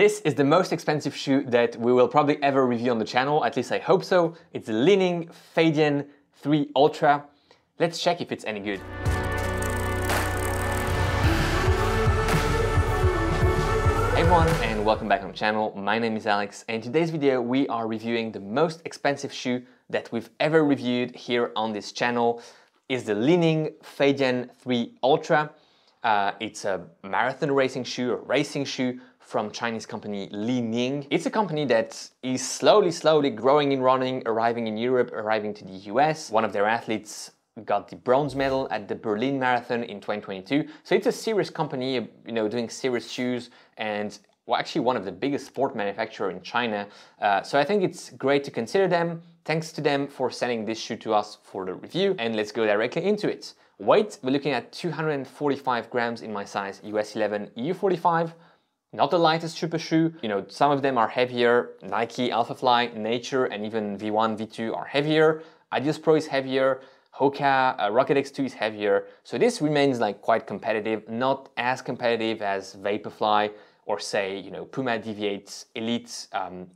This is the most expensive shoe that we will probably ever review on the channel, at least I hope so. It's the Li Ning Feidian 3 Ultra. Let's check if it's any good. Hey everyone, and welcome back on the channel. My name is Alex, and in today's video we are reviewing the most expensive shoe that we've ever reviewed here on this channel. It's the Li Ning Feidian 3 Ultra. It's a marathon racing shoe, a racing shoe from Chinese company Li Ning. It's a company that is slowly growing in running, arriving in Europe, arriving to the US. One of their athletes got the bronze medal at the Berlin Marathon in 2022. So it's a serious company, you know, doing serious shoes, and well, actually one of the biggest sport manufacturer in China. So I think it's great to consider them. Thanks to them for sending this shoe to us for the review, and let's go directly into it. Weight, we're looking at 245 grams in my size, US 11, EU 45. Not the lightest super shoe. You know, some of them are heavier. Nike, Alphafly, Nature, and even V1, V2 are heavier. Adios Pro is heavier. Hoka Rocket X2 is heavier. So this remains like quite competitive, not as competitive as Vaporfly or say, you know, Puma DV8 Elite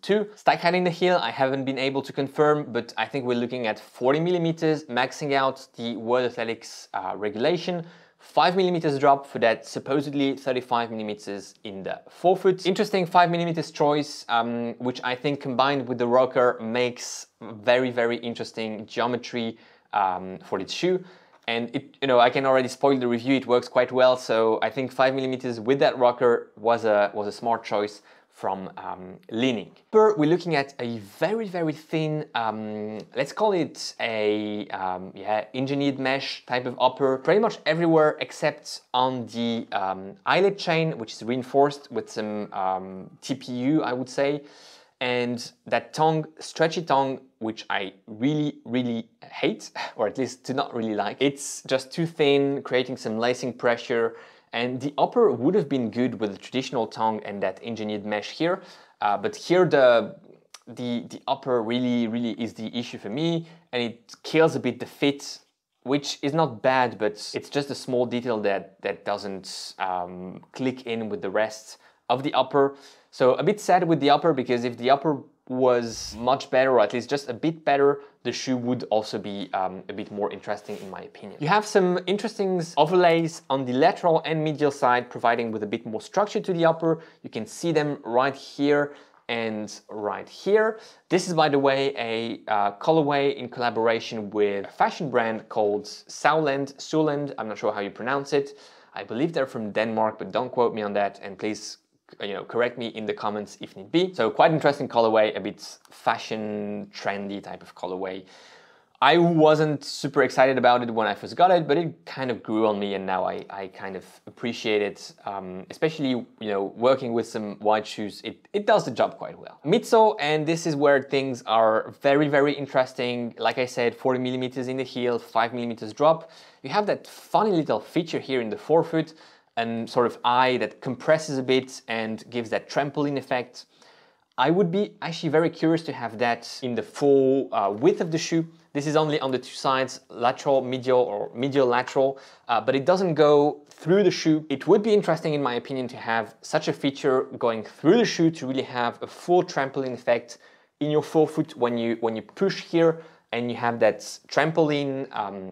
2. Stack height in the heel, I haven't been able to confirm, but I think we're looking at 40 millimeters, maxing out the World Athletics regulation. 5 millimeters drop for that supposedly 35 millimeters in the forefoot. Interesting 5 millimeters choice, which I think combined with the rocker makes very interesting geometry for this shoe. And it, you know, I can already spoil the review, it works quite well, so I think 5 millimeters with that rocker was a smart choice from Li Ning. We're looking at a very thin, let's call it a engineered mesh type of upper, pretty much everywhere except on the eyelet chain, which is reinforced with some TPU, I would say. And that tongue, stretchy tongue, which I really hate, or at least do not really like. It's just too thin, creating some lacing pressure, and the upper would have been good with the traditional tongue and that engineered mesh here, but here the upper really is the issue for me, and it kills a bit the fit, which is not bad, but it's just a small detail that doesn't click in with the rest of the upper. So a bit sad with the upper, because if the upper was much better, or at least just a bit better, the shoe would also be a bit more interesting in my opinion. You have some interesting overlays on the lateral and medial side, providing with a bit more structure to the upper. You can see them right here and right here. This is, by the way, a colorway in collaboration with a fashion brand called Soulland. I'm not sure how you pronounce it. I believe they're from Denmark, but don't quote me on that, and please, you know, correct me in the comments if need be. So quite interesting colorway, a bit fashion trendy type of colorway. I wasn't super excited about it when I first got it, but it kind of grew on me, and now I kind of appreciate it. Especially, you know, working with some wide shoes, it does the job quite well. Midsole, and this is where things are very interesting. Like I said, 40 millimeters in the heel, 5 millimeters drop. You have that funny little feature here in the forefoot, and sort of eye that compresses a bit and gives that trampoline effect. I would be actually very curious to have that in the full width of the shoe. This is only on the two sides, lateral, medial, or medial lateral, but it doesn't go through the shoe. It would be interesting, in my opinion, to have such a feature going through the shoe to really have a full trampoline effect in your forefoot when you push here, and you have that trampoline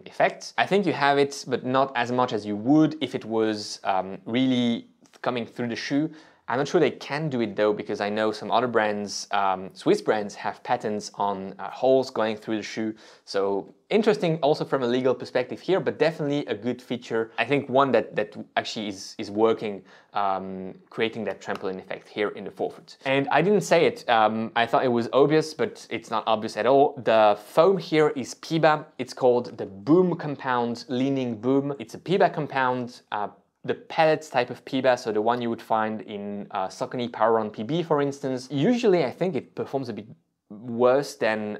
effect. I think you have it, but not as much as you would if it was really coming through the shoe. I'm not sure they can do it though, because I know some other brands, Swiss brands, have patents on holes going through the shoe. So interesting also from a legal perspective here, but definitely a good feature. I think one that actually is working, creating that trampoline effect here in the forefoot. And I didn't say it, I thought it was obvious, but it's not obvious at all. The foam here is Piba. It's called the Boom Compound, Leaning Boom. It's a Piba compound, the pellets type of Piba, so the one you would find in Saucony Power Run PB, for instance. Usually I think it performs a bit worse than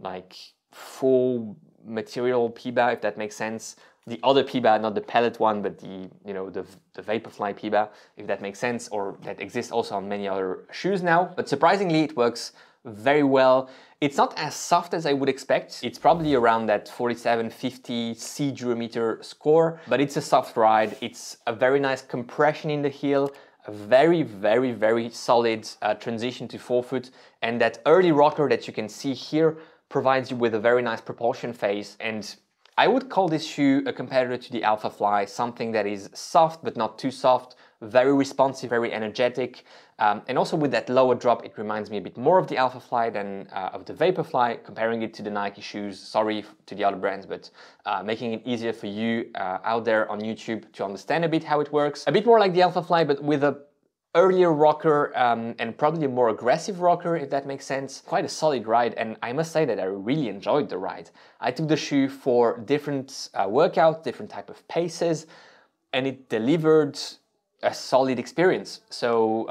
like full material Piba, if that makes sense. The other Piba, not the pellet one, but the, you know, the Vaporfly Piba, if that makes sense, or that exists also on many other shoes now. But surprisingly, it works very well. It's not as soft as I would expect. It's probably around that 47-50 C durometer score, but it's a soft ride. It's a very nice compression in the heel, a very solid transition to forefoot, and that early rocker that you can see here provides you with a very nice propulsion phase. And I would call this shoe a competitor to the Alphafly, something that is soft but not too soft, very responsive, very energetic, and also with that lower drop it reminds me a bit more of the Alphafly than of the Vaporfly, comparing it to the Nike shoes, sorry to the other brands, but making it easier for you out there on YouTube to understand a bit how it works. A bit more like the Alphafly, but with a earlier rocker and probably a more aggressive rocker, if that makes sense. Quite a solid ride, and I must say that I really enjoyed the ride. I took the shoe for different workouts, different type of paces, and it delivered a solid experience. So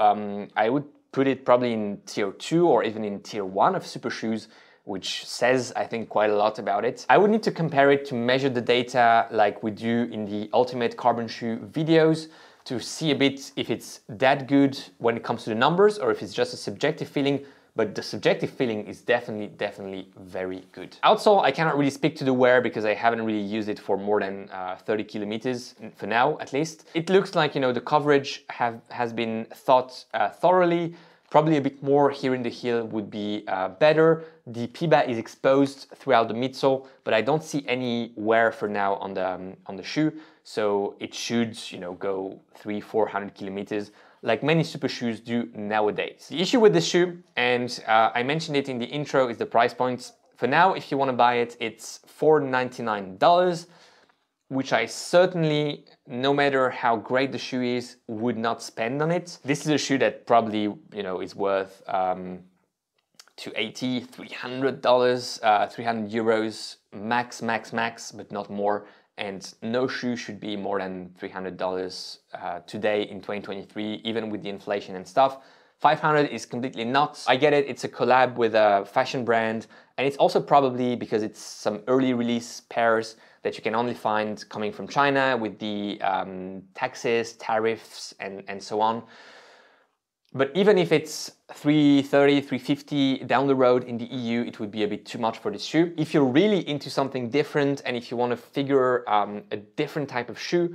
I would put it probably in tier 2 or even in tier 1 of super shoes, which says, I think, quite a lot about it. I would need to compare it to measure the data like we do in the Ultimate Carbon Shoe videos, to see a bit if it's that good when it comes to the numbers or if it's just a subjective feeling, but the subjective feeling is definitely very good. Outsole, I cannot really speak to the wear because I haven't really used it for more than 30 kilometers, for now at least. It looks like, you know, the coverage has been thought thoroughly. Probably a bit more here in the heel would be better. The Piba is exposed throughout the midsole, but I don't see any wear for now on the shoe. So it should, you know, go 300-400 kilometers, like many super shoes do nowadays. The issue with this shoe, and I mentioned it in the intro, is the price point. For now, if you want to buy it, it's $499, which I certainly, no matter how great the shoe is, would not spend on it. This is a shoe that probably, you know, is worth $280, $300, €300 max, but not more. And no shoe should be more than $300 today in 2023, even with the inflation and stuff. $500 is completely nuts. I get it, it's a collab with a fashion brand, and it's also probably because it's some early release pairs that you can only find coming from China with the taxes, tariffs, and so on. But even if it's $330, $350 down the road in the EU, it would be a bit too much for this shoe. If you're really into something different and if you want to figure a different type of shoe,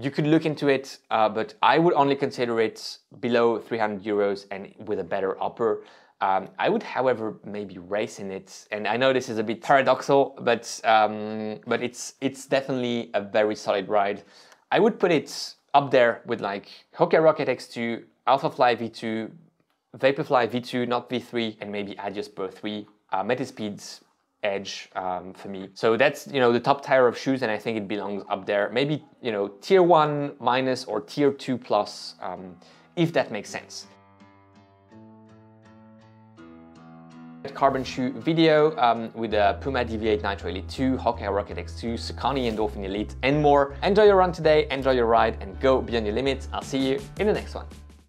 you could look into it, but I would only consider it below €300 and with a better upper. I would, however, maybe race in it, and I know this is a bit paradoxical, but it's definitely a very solid ride. I would put it up there with like Hoka Rocket X2, Alphafly V2, Vaporfly V2, not V3, and maybe Adios Pro 3, Metaspeed Edge for me. So that's, you know, the top tier of shoes, and I think it belongs up there. Maybe, you know, tier 1 minus or tier 2 plus, if that makes sense. Carbon shoe video with the Puma DV8 Nitro Elite 2, Hoka Rocket X2, Saucony Endorphin Elite, and more. Enjoy your run today, enjoy your ride, and go beyond your limits. I'll see you in the next one.